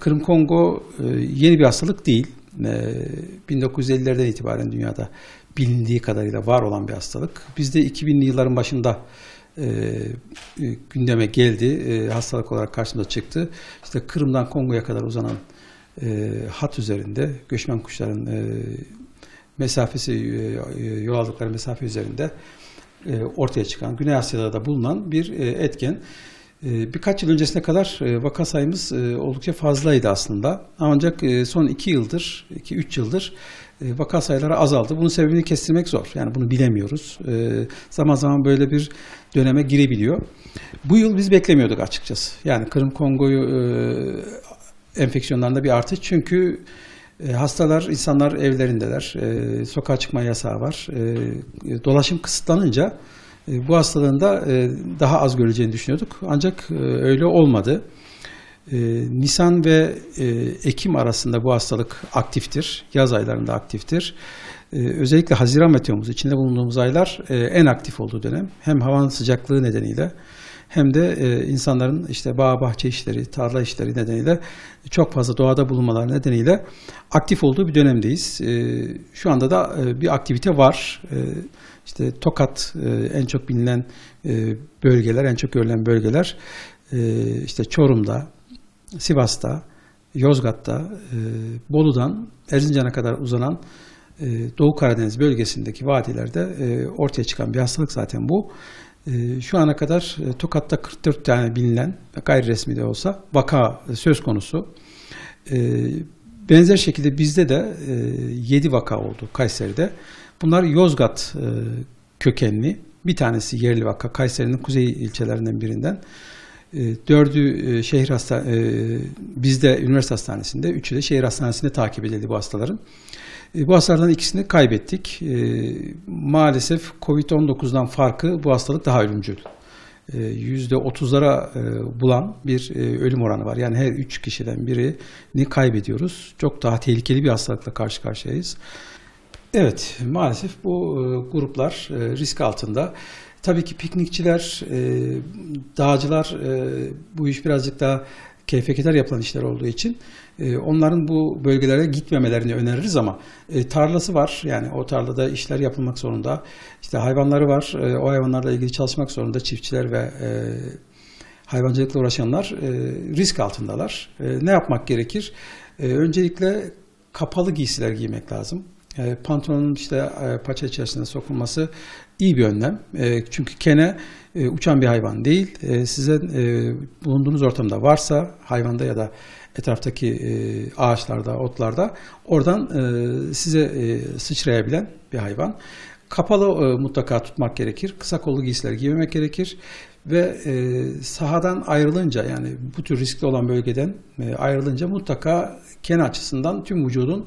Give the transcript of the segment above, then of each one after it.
Kırım-Kongo yeni bir hastalık değil. 1950'lerden itibaren dünyada bilindiği kadarıyla var olan bir hastalık. Bizde 2000'li yılların başında gündeme geldi. Hastalık olarak karşımıza çıktı. İşte Kırım'dan Kongo'ya kadar uzanan hat üzerinde göçmen kuşların mesafesi, yol aldıkları mesafe üzerinde ortaya çıkan, Güney Asya'da da bulunan bir etken. Birkaç yıl öncesine kadar vaka sayımız oldukça fazlaydı aslında. Ancak son 2-3 yıldır vaka sayıları azaldı. Bunun sebebini kestirmek zor. Yani bunu bilemiyoruz. Zaman zaman böyle bir döneme girebiliyor. Bu yıl biz beklemiyorduk açıkçası. Yani Kırım-Kongo'yu enfeksiyonlarında bir artış. Çünkü hastalar, insanlar evlerindeler. Sokağa çıkma yasağı var. Dolaşım kısıtlanınca bu hastalığın da daha az görüleceğini düşünüyorduk. Ancak öyle olmadı. Nisan ve Ekim arasında bu hastalık aktiftir. Yaz aylarında aktiftir. Özellikle Haziran ve Temmuz içinde bulunduğumuz aylar en aktif olduğu dönem. Hem havanın sıcaklığı nedeniyle hem de insanların işte bağ bahçe işleri, tarla işleri nedeniyle çok fazla doğada bulunmaları nedeniyle aktif olduğu bir dönemdeyiz. Şu anda da bir aktivite var. İşte Tokat en çok bilinen bölgeler, en çok görülen bölgeler. İşte Çorum'da, Sivas'ta, Yozgat'ta, Bolu'dan Erzincan'a kadar uzanan Doğu Karadeniz bölgesindeki vadilerde ortaya çıkan bir hastalık zaten bu. Şu ana kadar Tokat'ta 44 tane bilinen, gayri resmi de olsa vaka söz konusu. Benzer şekilde bizde de 7 vaka oldu Kayseri'de. Bunlar Yozgat kökenli. Bir tanesi yerli vaka. Kayseri'nin kuzey ilçelerinden birinden. 4'ü şehir bizde üniversite hastanesinde, 3'ü de şehir hastanesinde takip edildi bu hastaların. Bu hastalardan ikisini kaybettik. Maalesef COVID-19'dan farkı bu hastalık daha ölümcül. %30'lara bulan bir ölüm oranı var. Yani her 3 kişiden birini kaybediyoruz. Çok daha tehlikeli bir hastalıkla karşı karşıyayız. Evet, maalesef bu gruplar risk altında. Tabii ki piknikçiler, dağcılar, bu iş birazcık daha keyfekeder yapılan işler olduğu için onların bu bölgelere gitmemelerini öneririz ama tarlası var. Yani o tarlada işler yapılmak zorunda. İşte hayvanları var. O hayvanlarla ilgili çalışmak zorunda çiftçiler ve hayvancılıkla uğraşanlar risk altındalar. Ne yapmak gerekir? Öncelikle kapalı giysiler giymek lazım. Pantolonun işte paça içerisinde sokulması iyi bir önlem. Çünkü kene uçan bir hayvan değil. Size bulunduğunuz ortamda varsa hayvanda ya da etraftaki ağaçlarda, otlarda oradan size sıçrayabilen bir hayvan. Kapalı mutlaka tutmak gerekir. Kısa kollu giysiler giymemek gerekir. Ve sahadan ayrılınca, yani bu tür riskli olan bölgeden ayrılınca mutlaka kene açısından tüm vücudun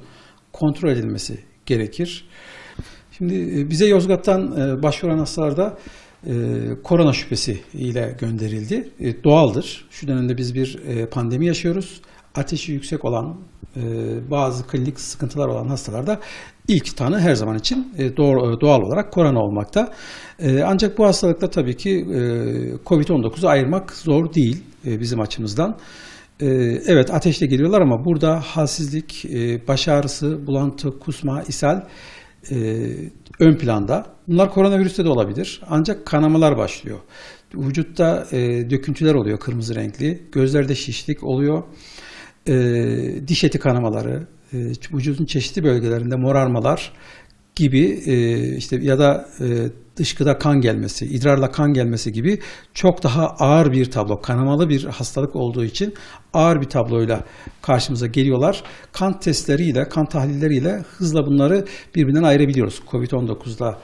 kontrol edilmesi gerekir. Şimdi bize Yozgat'tan başvuran hastalarda korona şüphesi ile gönderildi. Doğaldır. Şu dönemde biz bir pandemi yaşıyoruz. Ateşi yüksek olan, bazı klinik sıkıntılar olan hastalarda ilk tanı her zaman için doğal olarak korona olmakta. Ancak bu hastalıkta tabii ki COVID-19'u ayırmak zor değil bizim açımızdan. Evet, ateşle geliyorlar ama burada halsizlik, baş ağrısı, bulantı, kusma, ishal ön planda. Bunlar koronavirüste de olabilir. Ancak kanamalar başlıyor. Vücutta döküntüler oluyor kırmızı renkli. Gözlerde şişlik oluyor. Diş eti kanamaları, vücudun çeşitli bölgelerinde morarmalar gibi işte ya da dışkıda kan gelmesi, idrarla kan gelmesi gibi çok daha ağır bir tablo, kanamalı bir hastalık olduğu için ağır bir tabloyla karşımıza geliyorlar. Kan testleriyle, kan tahlilleriyle hızla bunları birbirinden ayırabiliyoruz. Covid-19'da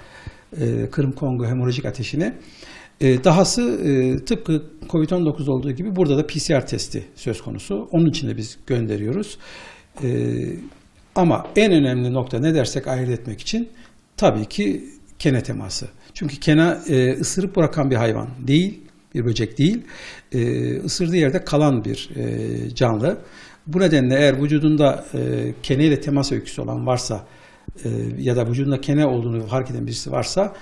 Kırım-Kongo hemorajik ateşini. Dahası tıpkı Covid-19 olduğu gibi burada da PCR testi söz konusu. Onun için de biz gönderiyoruz. Ama en önemli nokta ne dersek ayırt etmek için tabii ki kene teması. Çünkü kene ısırıp bırakan bir hayvan değil, bir böcek değil. Isırdığı yerde kalan bir canlı. Bu nedenle eğer vücudunda keneyle temas öyküsü olan varsa ya da vücudunda kene olduğunu fark eden birisi varsa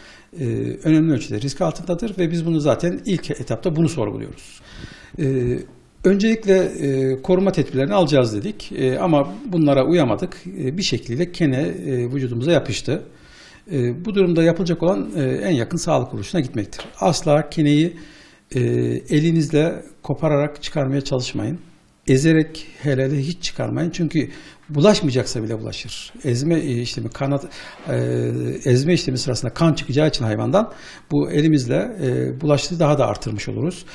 önemli ölçüde risk altındadır ve biz bunu zaten ilk etapta bunu sorguluyoruz. Öncelikle koruma tedbirlerini alacağız dedik ama bunlara uyamadık. Bir şekilde kene vücudumuza yapıştı. Bu durumda yapılacak olan en yakın sağlık kuruluşuna gitmektir. Asla keneyi elinizle kopararak çıkarmaya çalışmayın. Ezerek hele de hiç çıkarmayın. Çünkü bulaşmayacaksa bile bulaşır. Ezme işlemi, ezme işlemi sırasında kan çıkacağı için hayvandan bu elimizle bulaştığı daha da artırmış oluruz.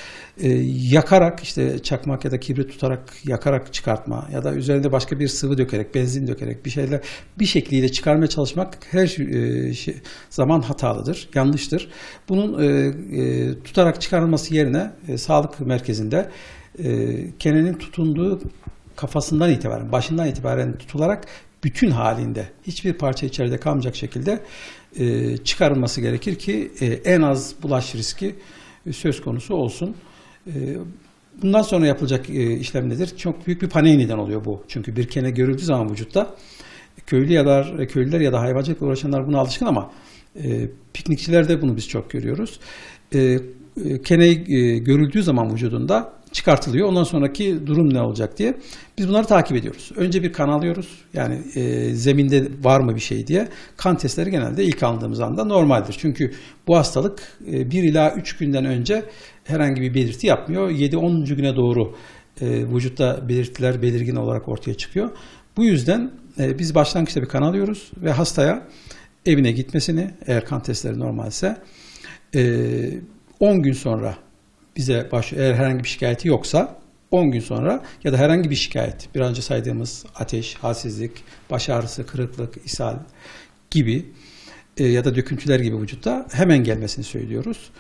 Yakarak, işte çakmak ya da kibrit tutarak yakarak çıkartma ya da üzerinde başka bir sıvı dökerek, benzin dökerek bir şeyler bir şekliyle çıkarmaya çalışmak her zaman hatalıdır, yanlıştır. Bunun tutarak çıkarılması yerine sağlık merkezinde kenenin tutunduğu kafasından itibaren, başından itibaren tutularak bütün halinde, hiçbir parça içeride kalmayacak şekilde çıkarılması gerekir ki en az bulaş riski söz konusu olsun. Bundan sonra yapılacak işlem nedir? Çok büyük bir paniğe neden oluyor bu. Çünkü bir kene görüldüğü zaman vücutta köylüler ya da hayvancılıkla uğraşanlar buna alışkın ama piknikçilerde bunu biz çok görüyoruz. Kene görüldüğü zaman vücudunda çıkartılıyor. Ondan sonraki durum ne olacak diye. Biz bunları takip ediyoruz. Önce bir kan alıyoruz. Yani zeminde var mı bir şey diye. Kan testleri genelde ilk aldığımız anda normaldir. Çünkü bu hastalık 1 ila 3 günden önce herhangi bir belirti yapmıyor. 7-10. Güne doğru vücutta belirtiler belirgin olarak ortaya çıkıyor. Bu yüzden biz başlangıçta bir kan alıyoruz ve hastaya evine gitmesini, eğer kan testleri normalse 10 gün sonra bize eğer herhangi bir şikayeti yoksa 10 gün sonra ya da herhangi bir şikayet, bir önce saydığımız ateş, halsizlik, baş ağrısı, kırıklık, ishal gibi ya da döküntüler gibi vücutta hemen gelmesini söylüyoruz.